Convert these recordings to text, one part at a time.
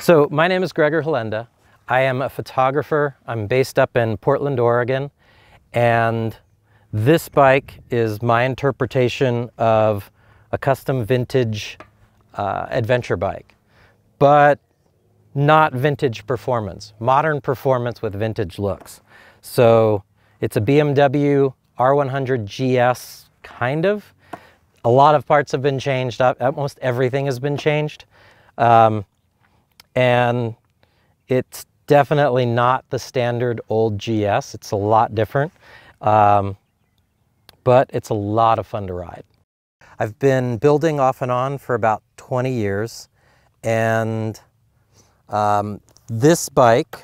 So my name is Gregor Halenda. I am a photographer. I'm based up in Portland, Oregon, and this bike is my interpretation of a custom vintage adventure bike, but not vintage performance, modern performance with vintage looks. So it's a BMW R100 GS, kind of. A lot of parts have been changed. Almost everything has been changed. And it's definitely not the standard old GS. It's a lot different, but it's a lot of fun to ride. I've been building off and on for about 20 years, and this bike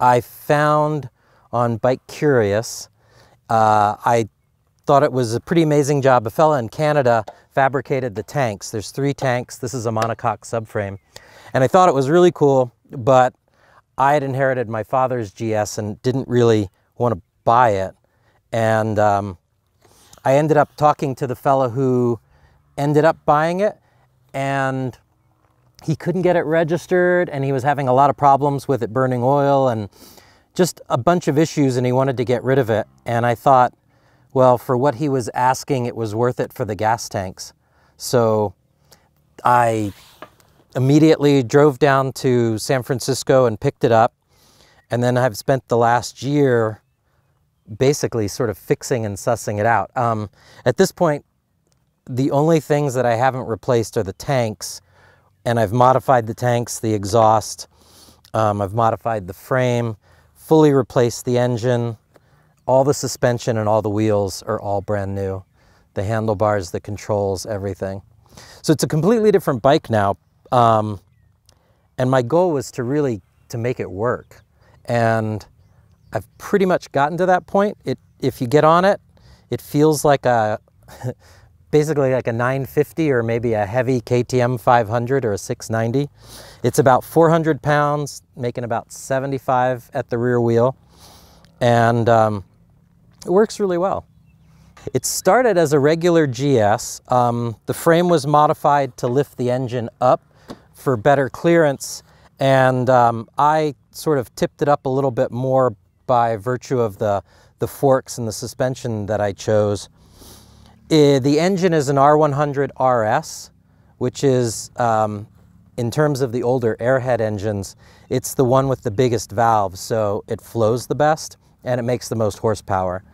I found on Bike Curious. I thought it was a pretty amazing job. A fella in Canada fabricated the tanks. There's 3 tanks. This is a monocoque subframe. And I thought it was really cool, but I had inherited my father's GS and didn't really want to buy it. And I ended up talking to the fella who ended up buying it, and he couldn't get it registered, and he was having a lot of problems with it burning oil and just a bunch of issues, and he wanted to get rid of it. And I thought, well, for what he was asking, it was worth it for the gas tanks. So I immediately drove down to San Francisco and picked it up. And then I've spent the last year basically sort of fixing and sussing it out. At this point, the only things that I haven't replaced are the tanks, and I've modified the tanks, the exhaust, I've modified the frame, fully replaced the engine, all the suspension and all the wheels are all brand new. The handlebars, the controls, everything. So it's a completely different bike now. And my goal was to really, make it work. And I've pretty much gotten to that point. If you get on it, it feels like a, basically like a 950 or maybe a heavy KTM 500 or a 690. It's about 400 pounds, making about 75 at the rear wheel. And it works really well. It started as a regular GS. The frame was modified to lift the engine up for better clearance, and I sort of tipped it up a little bit more by virtue of the forks and the suspension that I chose. The engine is an R100 RS, which is, in terms of the older airhead engines, it's the one with the biggest valve, so it flows the best and it makes the most horsepower.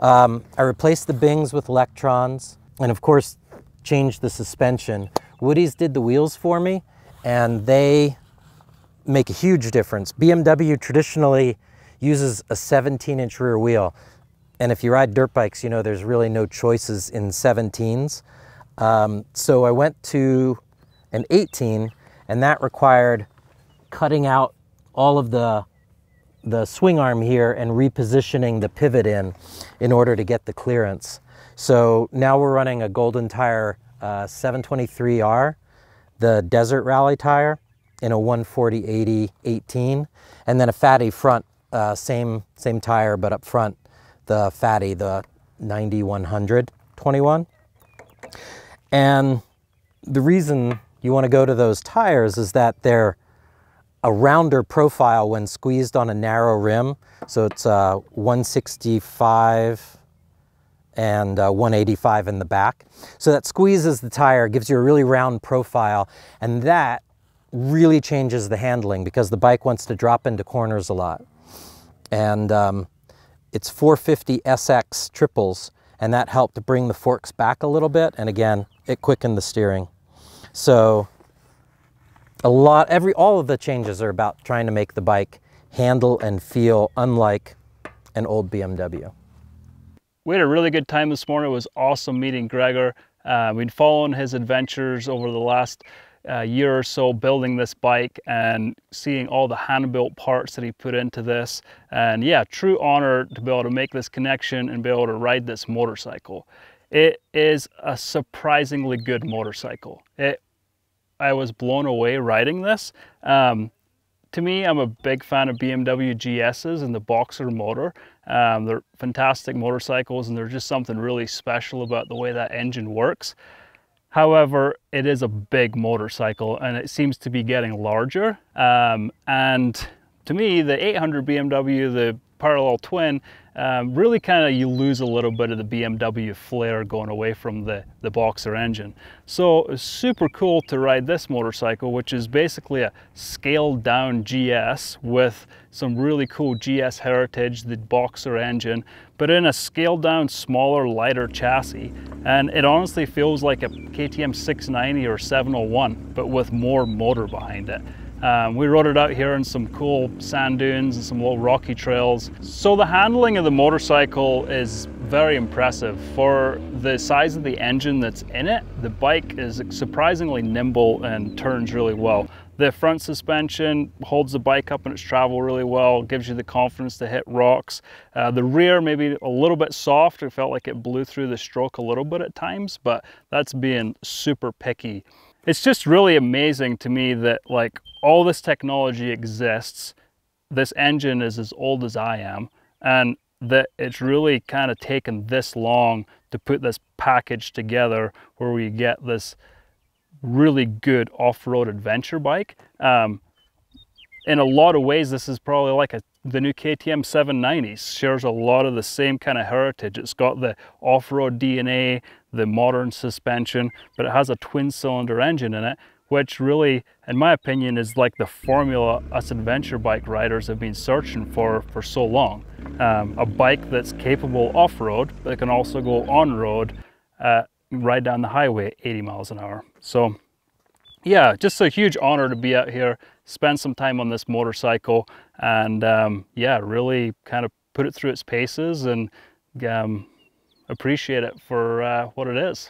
I replaced the Bings with Electrons, and of course changed the suspension. Woody's did the wheels for me, and they make a huge difference. BMW traditionally uses a 17-inch rear wheel, and if you ride dirt bikes, you know there's really no choices in 17s. So I went to an 18, and that required cutting out all of the swing arm here and repositioning the pivot in order to get the clearance. So now we're running a Golden Tire 723R, the Desert Rally tire, in a 140/80 18, and then a Fatty front, same tire but up front, the Fatty, the 90/100 21. And the reason you want to go to those tires is that they're a rounder profile when squeezed on a narrow rim. So it's 165 and 185 in the back. So that squeezes the tire, gives you a really round profile, and that really changes the handling because the bike wants to drop into corners a lot. And it's 450 SX triples, and that helped to bring the forks back a little bit, and again, it quickened the steering. So all of the changes are about trying to make the bike handle and feel unlike an old BMW. We had a really good time this morning. It was awesome meeting Gregor. We'd been following his adventures over the last year or so building this bike and seeing all the hand-built parts that he put into this. And yeah, true honor to be able to make this connection and be able to ride this motorcycle. It is a surprisingly good motorcycle. I was blown away riding this. To me, I'm a big fan of BMW GS's and the Boxer motor. They're fantastic motorcycles, and there's just something really special about the way that engine works. However, it is a big motorcycle and it seems to be getting larger. And to me, the 800 BMW, the parallel twin, really kind of, you lose a little bit of the BMW flair going away from the boxer engine. So it's super cool to ride this motorcycle, which is basically a scaled down GS with some really cool GS heritage, the boxer engine, but in a scaled down, smaller, lighter chassis. And it honestly feels like a KTM 690 or 701, but with more motor behind it. We rode it out here in some cool sand dunes and some little rocky trails. So the handling of the motorcycle is very impressive. For the size of the engine that's in it, the bike is surprisingly nimble and turns really well. The front suspension holds the bike up in its travel really well, gives you the confidence to hit rocks. The rear maybe a little bit soft. It felt like it blew through the stroke a little bit at times, but that's being super picky. It's just really amazing to me that, like, all this technology exists. This engine is as old as I am, and that it's really kind of taken this long to put this package together where we get this really good off-road adventure bike. In a lot of ways, this is probably like the new KTM 790. Shares a lot of the same kind of heritage. It's got the off-road DNA, the modern suspension, but it has a twin-cylinder engine in it, which really, in my opinion, is like the formula us adventure bike riders have been searching for so long. A bike that's capable off-road, but can also go on-road, ride down the highway at 80 miles an hour. So yeah, just a huge honor to be out here, spend some time on this motorcycle, and yeah, really kind of put it through its paces and appreciate it for what it is.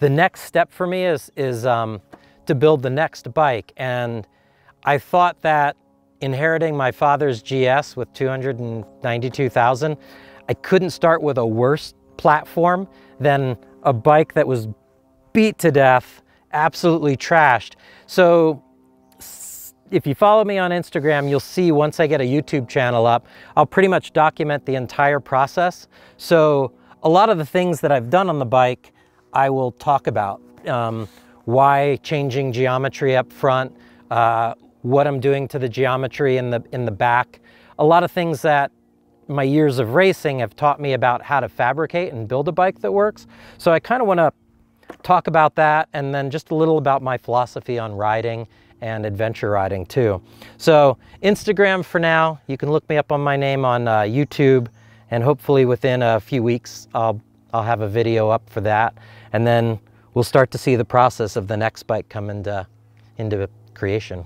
The next step for me is to build the next bike, and I thought that inheriting my father's GS with 292,000, I couldn't start with a worse platform than a bike that was beat to death, absolutely trashed. So if you follow me on Instagram, you'll see once I get a YouTube channel up, I'll pretty much document the entire process. So a lot of the things that I've done on the bike, I will talk about. Why changing geometry up front, what I'm doing to the geometry in the back. A lot of things that my years of racing have taught me about how to fabricate and build a bike that works. So I kind of want to talk about that, and then just a little about my philosophy on riding and adventure riding too. So Instagram for now, you can look me up on my name on YouTube, and hopefully within a few weeks I'll have a video up for that, and then we'll start to see the process of the next bike come into creation.